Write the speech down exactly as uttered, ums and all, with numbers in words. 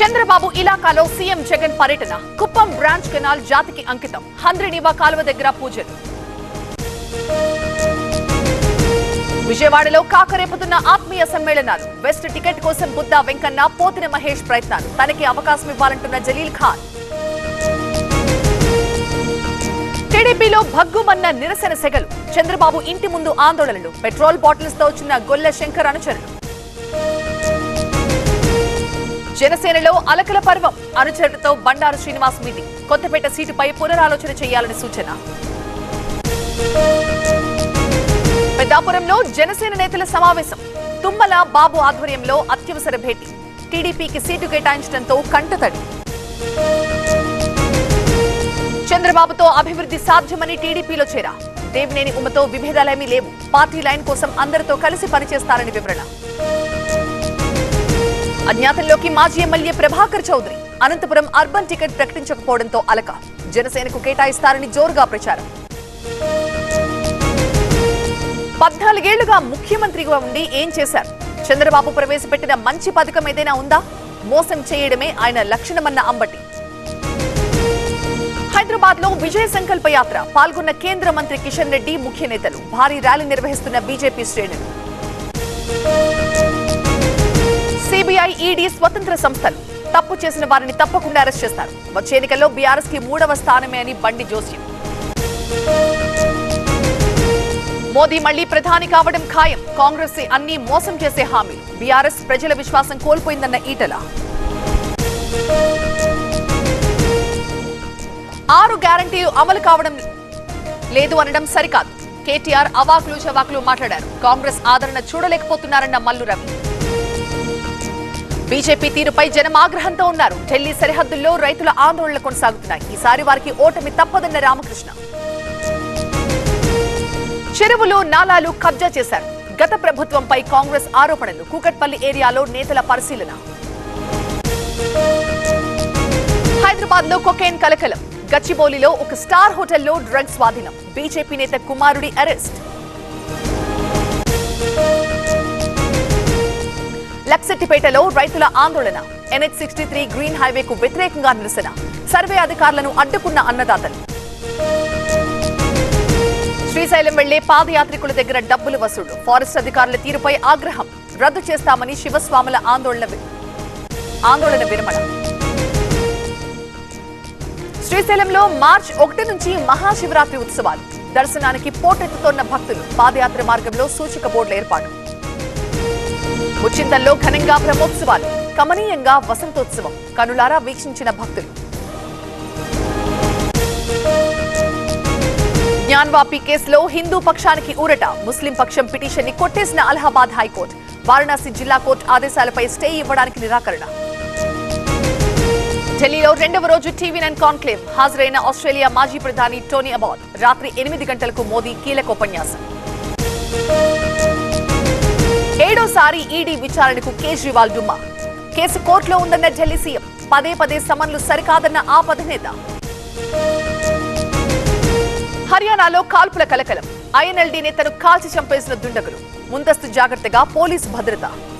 Chandrababu ఇలాకాలో CM Jagan పర్యటన Kuppam branch canal జాతికి అంకితం హంద్రినీవా కాల్వ దగ్గర పూజలు విజయవాడలో కాకరేపుతున్న ఆత్మీయ సమ్మేళనాలు వెస్ట్ టికెట్ కోసం బుద్ధా వెంకన్న పోతిన మహేష్ ప్రయత్నాలు తనకి అవకాశం ఇవ్వాలంటున్న జలీల్ ఖాన్ టీడీపీలో భగ్గుమన్న నిరసన సెగలు చంద్రబాబు ఇంటి ముందు ఆందోళనలు పెట్రోల్ బాటిల్స్ తో వచ్చిన గొల్ల శంకర్ అనుచరులు జనసేనలో అలకల పర్వం అనుచరులతో బండారు శ్రీనివాస్ మీటింగ్ కొత్తపేట సీటుపై పునరాలోచన చేయాలని సూచన పెద్దాపురంలో జనసేన నేతల సమావేశం తుమ్మల బాబు ఆధ్వర్యంలో అత్యవసర భేటీ టీడీపీకి సీటు కేటాయించడంతో కంటతడి చంద్రబాబుతో అభివృద్ధి సాధ్యమని టీడీపీలో చేరా దేవినేని ఉమతో విభేదాలేమీ లేవు పార్టీ లైన్ కోసం అందరితో కలిసి పనిచేస్తారని వివరణ అజ్ఞాతంలోకి మాజీ MLA Prabhakar Chowdary Anantapuram urban ticket ప్రకటించకపోవడంతో అలక జనసేనకు కేటాయిస్తారని జోరుగా ప్రచారం పద్నాలుగేళ్లుగా ముఖ్యమంత్రిగా ఉండి ఏం చేశారు చంద్రబాబు ప్రవేశపెట్టిన మంచి పథకం ఏదైనా ఉందా మోసం చేయడమే ఆయన లక్షణమన్న అంబటి హైదరాబాద్ లో విజయ సంకల్ప యాత్ర పాల్గొన్న కేంద్ర మంత్రి కిషన్ రెడ్డి ముఖ్య నేతలు భారీ ర్యాలీ నిర్వహిస్తున్న బీజేపీ శ్రేణులు సిబిఐ ఈడీ స్వతంత్ర సంస్థలు తప్పు చేసిన వారిని తప్పకుండా అరెస్ట్ చేస్తారు వచ్చే ఎన్నికల్లో బీఆర్ఎస్ కి మూడవ స్థానమే అని బండి జోస్యం మోదీ మళ్లీ ప్రధాని కావడం ఖాయం కాంగ్రెస్ అన్ని మోసం చేసే హామీలు బీఆర్ఎస్ ప్రజల విశ్వాసం కోల్పోయిందన్న ఈటల ఆరు గ్యారంటీలు అమలు కావడం లేదు అనడం సరికాదు కేటీఆర్ అవాకులు చవాకులు మాట్లాడారు కాంగ్రెస్ ఆదరణ చూడలేకపోతున్నారన్న మల్లు రవి బీజేపీ తీరుపై జనం ఆగ్రహంతో ఉన్నారు ఢిల్లీ సరిహద్దుల్లో రైతుల ఆందోళనలు కొనసాగుతున్నాయి ఈసారి వారికి ఓటమి తప్పదన్న రామకృష్ణ చెరువులు నాలాలు కబ్జా చేశారు గత ప్రభుత్వంపై కాంగ్రెస్ ఆరోపణలు కూకట్పల్లి ఏరియాలో నేతల పరిశీలన హైదరాబాద్ లో కొకైన్ కలకలం గచ్చిబౌలిలో ఒక స్టార్ హోటల్లో డ్రగ్స్ స్వాధీనం బీజేపీ నేత కుమారుడి అరెస్ట్ లక్సెట్టిపేటలో రైతుల ఆందోళన ఎన్హెచ్ సిక్స్టీ త్రీ గ్రీన్ హైవేకు వ్యతిరేకంగా నిరసన సర్వే అధికారులను అడ్డుకున్న అన్నదాతలు శ్రీశైలం వెళ్లే పాదయాత్రికుల దగ్గర డబ్బులు వసూలు ఫారెస్ట్ అధికారుల తీరుపై ఆగ్రహం రద్దు చేస్తామని శివస్వాముల ఆందోళన ఆందోళన విరమణ శ్రీశైలంలో మార్చ్ ఒకటి నుంచి మహాశివరాత్రి ఉత్సవాలు దర్శనానికి పోటెత్తుతోన్న భక్తులు పాదయాత్ర మార్గంలో సూచిక బోర్డుల ఏర్పాటు ఉచ్చింతల్లో ఘనంగా బ్రహ్మోత్సవాలు కమనీయంగా వసంతోత్సవం కనులారా వీక్షించిన భక్తులు జ్ఞాన్వాపి కేసులో హిందూ పక్షానికి ఊరట ముస్లిం పక్షం పిటిషన్ ని కొట్టేసిన అలహాబాద్ హైకోర్టు వారణాసి జిల్లా కోర్టు ఆదేశాలపై స్టే ఇవ్వడానికి నిరాకరణ ఢిల్లీలో రెండవ రోజు టీవీ నైన్ కాన్క్లేవ్ హాజరైన ఆస్ట్రేలియా మాజీ ప్రధాని టోనీ అబాట్ రాత్రి ఎనిమిది గంటలకు మోదీ కీలకోపన్యాసం ఏడోసారి ఈడీ విచారణకు కేజ్రీవాల్ డుమ్మా కేసు కోర్టులో ఉందన్న ఢిల్లీ సీఎం పదే పదే సమన్లు సరికాదన్న ఆప్ అధినేత హర్యానాలో కాల్పుల కలకలం ఐఎన్ఎల్డీ నేతను కాల్చి చంపేసిన దుండగులు ముందస్తు జాగ్రత్తగా పోలీసు భద్రత